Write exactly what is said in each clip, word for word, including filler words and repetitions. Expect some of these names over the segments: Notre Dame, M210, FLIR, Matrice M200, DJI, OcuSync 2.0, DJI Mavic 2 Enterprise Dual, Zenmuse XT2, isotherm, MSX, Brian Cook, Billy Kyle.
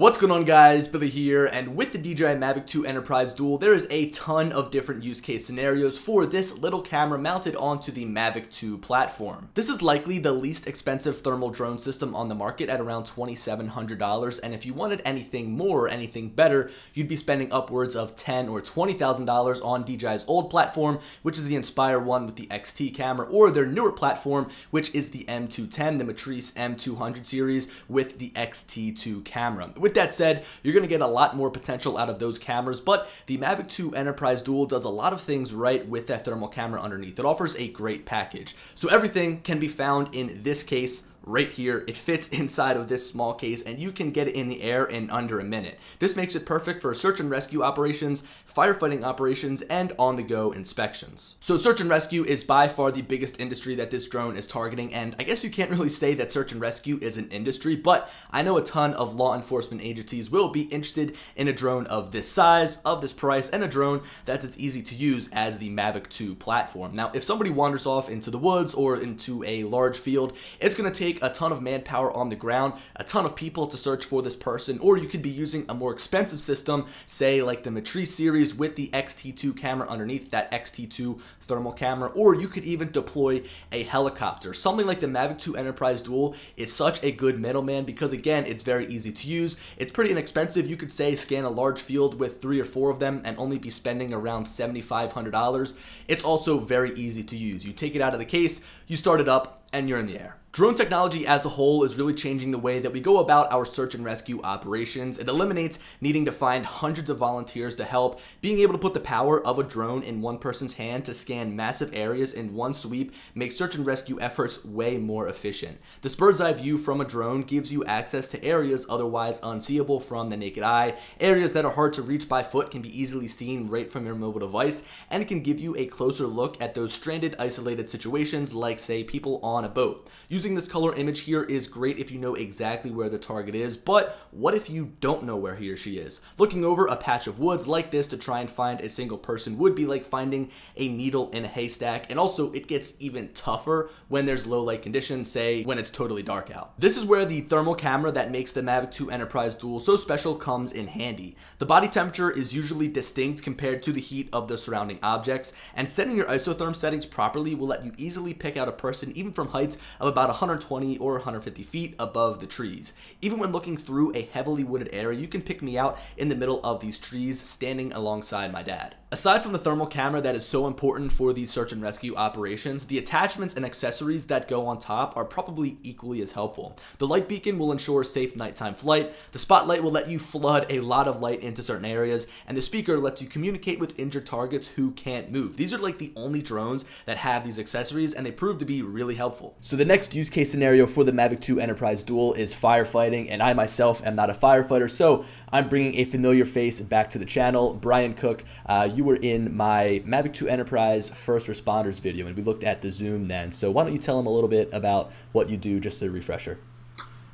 What's going on, guys? Billy here, and with the D J I Mavic two Enterprise Dual, there is a ton of different use case scenarios for this little camera mounted onto the Mavic two platform. This is likely the least expensive thermal drone system on the market at around twenty-seven hundred dollars, and if you wanted anything more or anything better, you'd be spending upwards of ten thousand dollars or twenty thousand dollars on D J I's old platform, which is the Inspire one with the X T camera, or their newer platform, which is the M two ten, the Matrice M two hundred series with the X T two camera. With that said, you're going to get a lot more potential out of those cameras, but the Mavic two Enterprise Dual does a lot of things right with that thermal camera underneath. It offers a great package. So everything can be found in this case right here. It fits inside of this small case, and you can get it in the air in under a minute. This makes it perfect for search and rescue operations, firefighting operations, and on-the-go inspections. So search and rescue is by far the biggest industry that this drone is targeting, and I guess you can't really say that search and rescue is an industry, but I know a ton of law enforcement agencies will be interested in a drone of this size, of this price, and a drone that's as easy to use as the Mavic two platform. Now, if somebody wanders off into the woods or into a large field, it's going to take a ton of manpower on the ground, a ton of people to search for this person, or you could be using a more expensive system, say like the Matrice series with the X T two camera underneath, that X T two thermal camera, or you could even deploy a helicopter. Something like the Mavic two Enterprise Dual is such a good middleman because, again, it's very easy to use. It's pretty inexpensive. You could say scan a large field with three or four of them and only be spending around seventy-five hundred dollars. It's also very easy to use. You take it out of the case, you start it up, and you're in the air. Drone technology as a whole is really changing the way that we go about our search and rescue operations. It eliminates needing to find hundreds of volunteers to help. Being able to put the power of a drone in one person's hand to scan massive areas in one sweep makes search and rescue efforts way more efficient. This bird's eye view from a drone gives you access to areas otherwise unseeable from the naked eye. Areas that are hard to reach by foot can be easily seen right from your mobile device, and it can give you a closer look at those stranded, isolated situations like, say, people on on a boat. Using this color image here is great if you know exactly where the target is, but what if you don't know where he or she is? Looking over a patch of woods like this to try and find a single person would be like finding a needle in a haystack, and also it gets even tougher when there's low light conditions, say when it's totally dark out. This is where the thermal camera that makes the Mavic two Enterprise Dual so special comes in handy. The body temperature is usually distinct compared to the heat of the surrounding objects, and setting your isotherm settings properly will let you easily pick out a person even from heights of about one hundred twenty or one hundred fifty feet above the trees. Even when looking through a heavily wooded area, you can pick me out in the middle of these trees standing alongside my dad. Aside from the thermal camera that is so important for these search and rescue operations, the attachments and accessories that go on top are probably equally as helpful. The light beacon will ensure safe nighttime flight, the spotlight will let you flood a lot of light into certain areas, and the speaker lets you communicate with injured targets who can't move. These are like the only drones that have these accessories, and they prove to be really helpful. So the next use case scenario for the Mavic two Enterprise Dual is firefighting, and I myself am not a firefighter, so I'm bringing a familiar face back to the channel. Brian Cook, uh, you were in my Mavic two Enterprise first responders video, and we looked at the Zoom then. So why don't you tell them a little bit about what you do, just a refresher.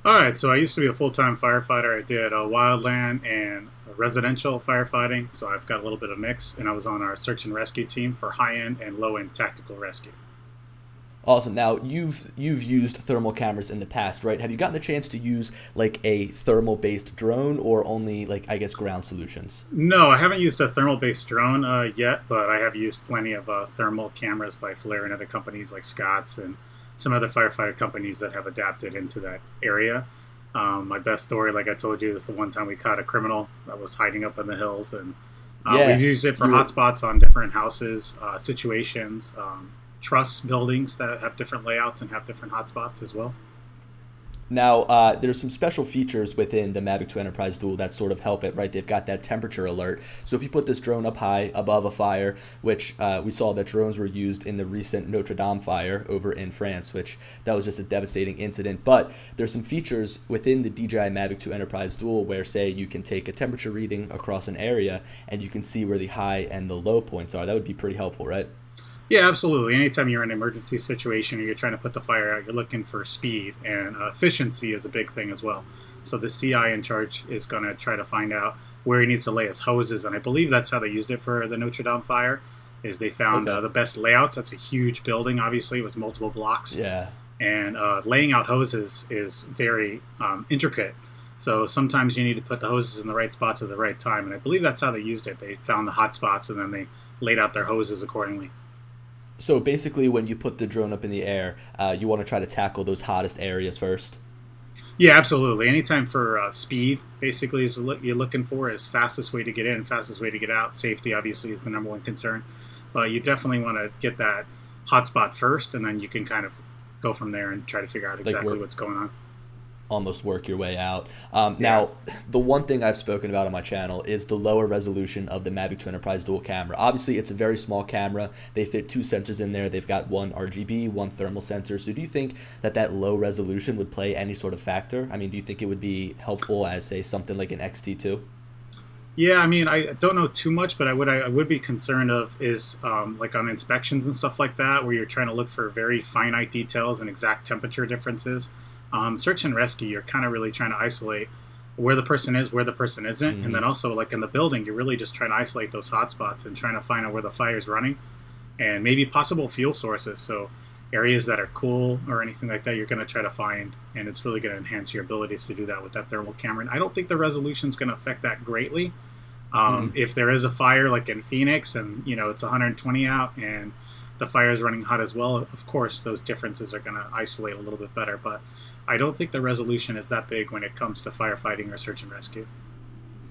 All right, so I used to be a full-time firefighter. I did a wildland and residential firefighting, so I've got a little bit of mix, and I was on our search and rescue team for high-end and low-end tactical rescue. Awesome. Now, you've you've used thermal cameras in the past, right? Have you gotten the chance to use like a thermal-based drone, or only like, I guess, ground solutions? No, I haven't used a thermal-based drone uh, yet, but I have used plenty of uh, thermal cameras by FLIR and other companies like Scott's and some other firefighter companies that have adapted into that area. Um, my best story, like I told you, is the one time we caught a criminal that was hiding up in the hills, and uh, yeah, we've used it for hotspots on different houses, uh, situations, um, truss buildings that have different layouts and have different hotspots as well. Now, uh, there's some special features within the Mavic two Enterprise Dual that sort of help it, right? They've got that temperature alert. So if you put this drone up high above a fire, which uh, we saw that drones were used in the recent Notre Dame fire over in France, which that was just a devastating incident. But there's some features within the D J I Mavic two Enterprise Dual where, say, you can take a temperature reading across an area and you can see where the high and the low points are. That would be pretty helpful, right? Yeah, absolutely. Anytime you're in an emergency situation or you're trying to put the fire out, you're looking for speed, and efficiency is a big thing as well. So the C I in charge is going to try to find out where he needs to lay his hoses, and I believe that's how they used it for the Notre Dame fire, is they found okay. uh, the best layouts. That's a huge building, obviously. It was multiple blocks. Yeah. And uh, laying out hoses is very um, intricate. So sometimes you need to put the hoses in the right spots at the right time, and I believe that's how they used it. They found the hot spots and then they laid out their hoses accordingly. So basically when you put the drone up in the air, uh, you want to try to tackle those hottest areas first? Yeah, absolutely. Anytime for uh, speed, basically, is what you're looking for, is fastest way to get in, fastest way to get out. Safety, obviously, is the number one concern. But you definitely want to get that hot spot first, and then you can kind of go from there and try to figure out exactly like what's going on. Almost work your way out. Um, yeah. Now, the one thing I've spoken about on my channel is the lower resolution of the Mavic two Enterprise Dual camera. Obviously, it's a very small camera. They fit two sensors in there. They've got one R G B, one thermal sensor. So do you think that that low resolution would play any sort of factor? I mean, do you think it would be helpful as, say, something like an X T two? Yeah, I mean, I don't know too much, but I would I would be concerned of is um, like on inspections and stuff like that, where you're trying to look for very finite details and exact temperature differences. Um, search and rescue, you're kind of really trying to isolate where the person is, where the person isn't. Mm-hmm. And then also, like in the building, you're really just trying to isolate those hot spots and trying to find out where the fire is running and maybe possible fuel sources. So areas that are cool or anything like that, you're going to try to find, and it's really going to enhance your abilities to do that with that thermal camera. And I don't think the resolution is going to affect that greatly. Um, mm-hmm. If there is a fire like in Phoenix and, you know, it's one hundred twenty out and the fire is running hot as well, of course, those differences are going to isolate a little bit better. But I don't think the resolution is that big when it comes to firefighting or search and rescue.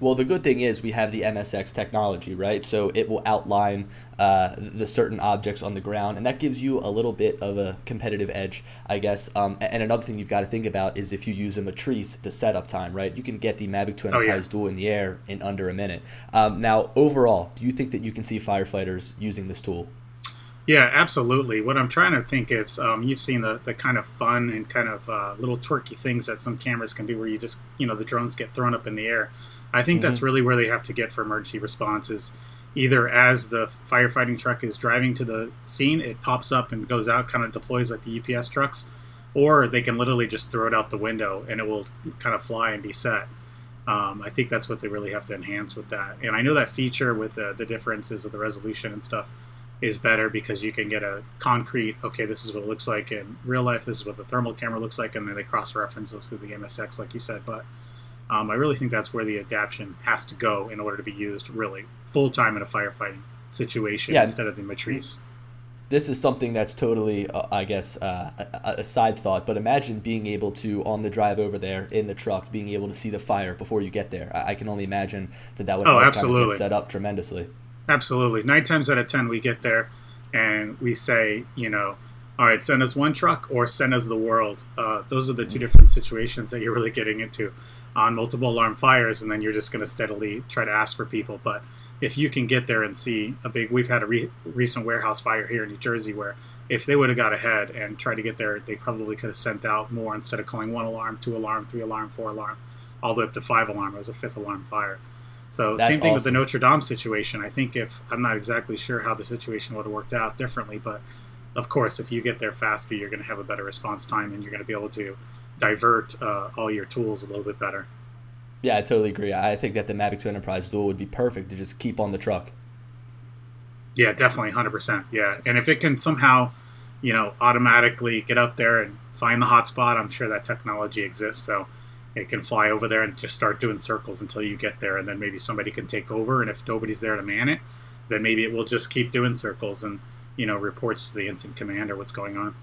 Well, the good thing is we have the M S X technology, right? So it will outline uh, the certain objects on the ground, and that gives you a little bit of a competitive edge, I guess. Um, and another thing you've got to think about is if you use a Matrice, the setup time, right? You can get the Mavic two Enterprise oh, yeah. Dual in the air in under a minute. Um, now, overall, do you think that you can see firefighters using this tool? Yeah, absolutely. What I'm trying to think is, um, you've seen the, the kind of fun and kind of uh, little twerky things that some cameras can do where you just, you know, the drones get thrown up in the air. I think mm-hmm. that's really where they have to get for emergency responses. Either as the firefighting truck is driving to the scene, it pops up and goes out, kind of deploys like the U P S trucks, or they can literally just throw it out the window and it will kind of fly and be set. Um, I think that's what they really have to enhance with that. And I know that feature with the, the differences of the resolution and stuff is better because you can get a concrete, okay, this is what it looks like in real life, this is what the thermal camera looks like, and then they cross-reference those through the M S X, like you said. But um, I really think that's where the adaption has to go in order to be used really full-time in a firefighting situation yeah. instead of the Matrice. This is something that's totally, uh, I guess, uh, a, a side thought, but imagine being able to, on the drive over there in the truck, being able to see the fire before you get there. I, I can only imagine that that would oh, absolutely. Get set up tremendously. Absolutely. Nine times out of ten, we get there and we say, you know, all right, send us one truck or send us the world. Uh, those are the two different situations that you're really getting into on multiple alarm fires, and then you're just going to steadily try to ask for people. But if you can get there and see a big, we've had a re recent warehouse fire here in New Jersey where if they would have got ahead and tried to get there, they probably could have sent out more instead of calling one alarm, two alarm, three alarm, four alarm, all the way up to five alarm. It was a fifth alarm fire. So that's same thing awesome. With the Notre Dame situation. I think if I'm not exactly sure how the situation would have worked out differently, but of course, if you get there faster, you're going to have a better response time and you're going to be able to divert uh, all your tools a little bit better. Yeah, I totally agree. I think that the Mavic two Enterprise Dual would be perfect to just keep on the truck. Yeah, definitely, one hundred percent. Yeah, and if it can somehow, you know, automatically get up there and find the hot spot, I'm sure that technology exists. So it can fly over there and just start doing circles until you get there, and then maybe somebody can take over, and if nobody's there to man it, then maybe it will just keep doing circles and, you know, reports to the incident commander what's going on.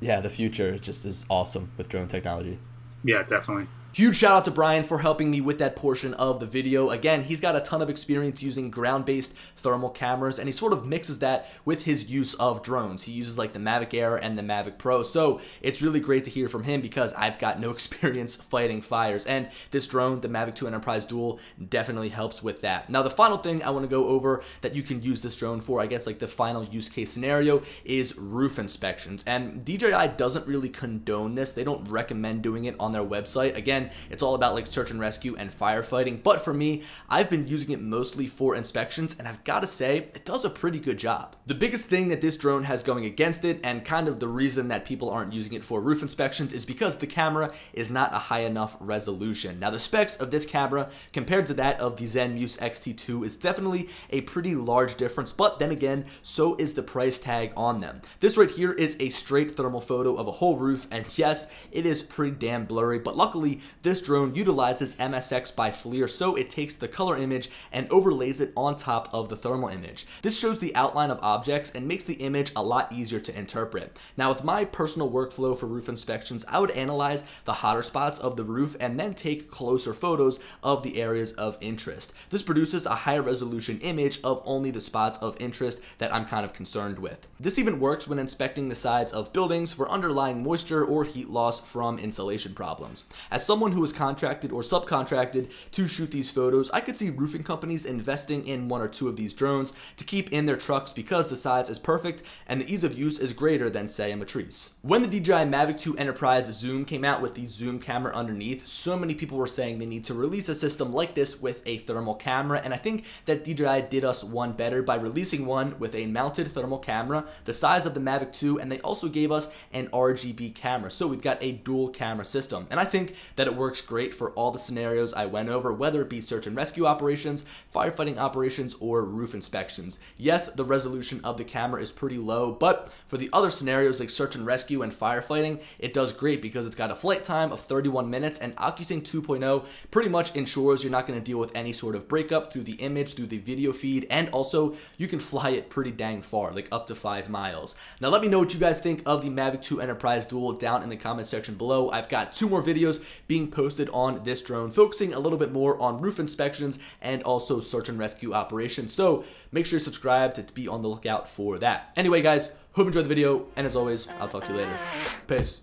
Yeah, the future just is awesome with drone technology. Yeah, definitely. Huge shout out to Brian for helping me with that portion of the video. Again, he's got a ton of experience using ground-based thermal cameras, and he sort of mixes that with his use of drones. He uses like the Mavic Air and the Mavic Pro. So it's really great to hear from him because I've got no experience fighting fires. And this drone, the Mavic two Enterprise Dual, definitely helps with that. Now, the final thing I want to go over that you can use this drone for, I guess like the final use case scenario, is roof inspections. And D J I doesn't really condone this. They don't recommend doing it on their website. Again, it's all about like search and rescue and firefighting, but for me, I've been using it mostly for inspections, and I've got to say it does a pretty good job. The biggest thing that this drone has going against it, and kind of the reason that people aren't using it for roof inspections, is because the camera is not a high enough resolution. Now, the specs of this camera compared to that of the Zenmuse X T two is definitely a pretty large difference, but then again, so is the price tag on them. This right here is a straight thermal photo of a whole roof, and yes, it is pretty damn blurry, but luckily This drone utilizes M S X by FLIR, so it takes the color image and overlays it on top of the thermal image. This shows the outline of objects and makes the image a lot easier to interpret. Now, with my personal workflow for roof inspections, I would analyze the hotter spots of the roof and then take closer photos of the areas of interest. This produces a higher resolution image of only the spots of interest that I'm kind of concerned with. This even works when inspecting the sides of buildings for underlying moisture or heat loss from insulation problems. As someone who was contracted or subcontracted to shoot these photos, I could see roofing companies investing in one or two of these drones to keep in their trucks because the size is perfect and the ease of use is greater than, say, a Matrice. When the D J I Mavic two Enterprise Zoom came out with the zoom camera underneath, so many people were saying they need to release a system like this with a thermal camera, and I think that D J I did us one better by releasing one with a mounted thermal camera the size of the Mavic two, and they also gave us an R G B camera, so we've got a dual camera system. And I think that it works great for all the scenarios I went over, whether it be search and rescue operations, firefighting operations, or roof inspections. Yes, the resolution of the camera is pretty low, but for the other scenarios like search and rescue and firefighting, it does great because it's got a flight time of thirty-one minutes, and OcuSync two point oh pretty much ensures you're not going to deal with any sort of breakup through the image, through the video feed, and also you can fly it pretty dang far, like up to five miles. Now let me know what you guys think of the Mavic two Enterprise Dual down in the comment section below. I've got two more videos being posted on this drone, focusing a little bit more on roof inspections and also search and rescue operations, so make sure you subscribe to be on the lookout for that. Anyway guys, hope you enjoyed the video, and as always, I'll talk to you later. Peace.